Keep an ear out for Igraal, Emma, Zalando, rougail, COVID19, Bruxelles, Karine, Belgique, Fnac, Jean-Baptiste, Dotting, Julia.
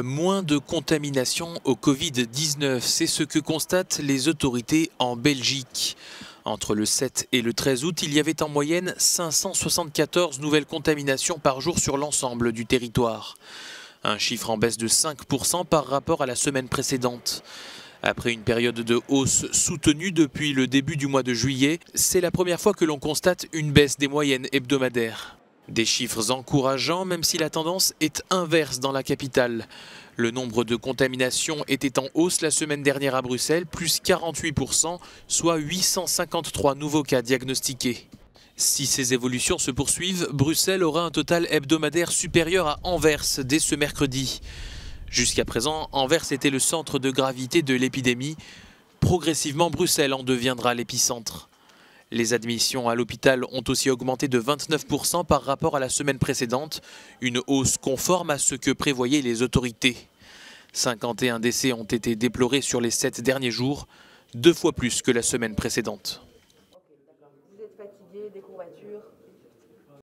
moins de contamination au Covid-19. C'est ce que constatent les autorités en Belgique. Entre le 7 et le 13 août, il y avait en moyenne 574 nouvelles contaminations par jour sur l'ensemble du territoire. Un chiffre en baisse de 5% par rapport à la semaine précédente. Après une période de hausse soutenue depuis le début du mois de juillet, c'est la première fois que l'on constate une baisse des moyennes hebdomadaires. Des chiffres encourageants, même si la tendance est inverse dans la capitale. Le nombre de contaminations était en hausse la semaine dernière à Bruxelles, plus 48%, soit 853 nouveaux cas diagnostiqués. Si ces évolutions se poursuivent, Bruxelles aura un total hebdomadaire supérieur à Anvers dès ce mercredi. Jusqu'à présent, Anvers était le centre de gravité de l'épidémie. Progressivement, Bruxelles en deviendra l'épicentre. Les admissions à l'hôpital ont aussi augmenté de 29% par rapport à la semaine précédente, une hausse conforme à ce que prévoyaient les autorités. 51 décès ont été déplorés sur les 7 derniers jours, 2 fois plus que la semaine précédente. Vous êtes fatigué, des courbatures ?